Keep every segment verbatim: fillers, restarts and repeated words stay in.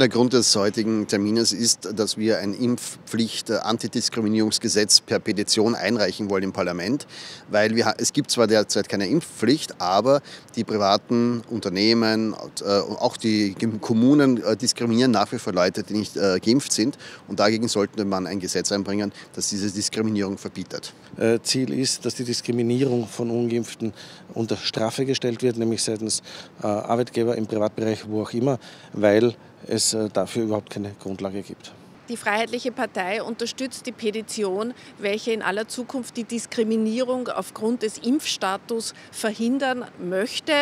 Der Grund des heutigen Termines ist, dass wir ein Impfpflicht-Antidiskriminierungsgesetz per Petition einreichen wollen im Parlament, weil wir, es gibt zwar derzeit keine Impfpflicht, aber die privaten Unternehmen, auch die Kommunen diskriminieren nach wie vor Leute, die nicht geimpft sind, und dagegen sollte man ein Gesetz einbringen, das diese Diskriminierung verbietet. Ziel ist, dass die Diskriminierung von Ungeimpften unter Strafe gestellt wird, nämlich seitens Arbeitgeber im Privatbereich, wo auch immer, weil es dafür überhaupt keine Grundlage gibt. Die Freiheitliche Partei unterstützt die Petition, welche in aller Zukunft die Diskriminierung aufgrund des Impfstatus verhindern möchte.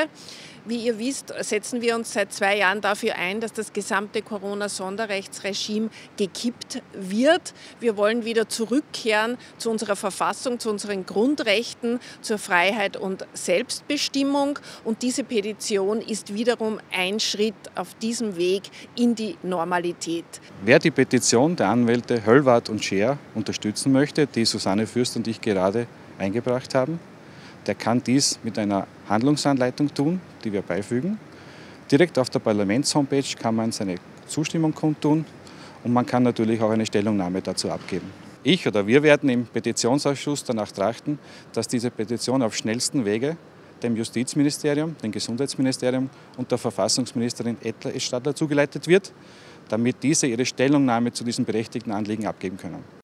Wie ihr wisst, setzen wir uns seit zwei Jahren dafür ein, dass das gesamte Corona-Sonderrechtsregime gekippt wird. Wir wollen wieder zurückkehren zu unserer Verfassung, zu unseren Grundrechten, zur Freiheit und Selbstbestimmung. Und diese Petition ist wiederum ein Schritt auf diesem Weg in die Normalität. Wer die Petition der Anwälte Höllwarth und Scheer unterstützen möchte, die Susanne Fürst und ich gerade eingebracht haben, der kann dies mit einer Handlungsanleitung tun, die wir beifügen. Direkt auf der Parlamentshomepage kann man seine Zustimmung kundtun und man kann natürlich auch eine Stellungnahme dazu abgeben. Ich oder wir werden im Petitionsausschuss danach trachten, dass diese Petition auf schnellsten Wege dem Justizministerium, dem Gesundheitsministerium und der Verfassungsministerin Edler-Estadler zugeleitet wird, damit diese ihre Stellungnahme zu diesem berechtigten Anliegen abgeben können.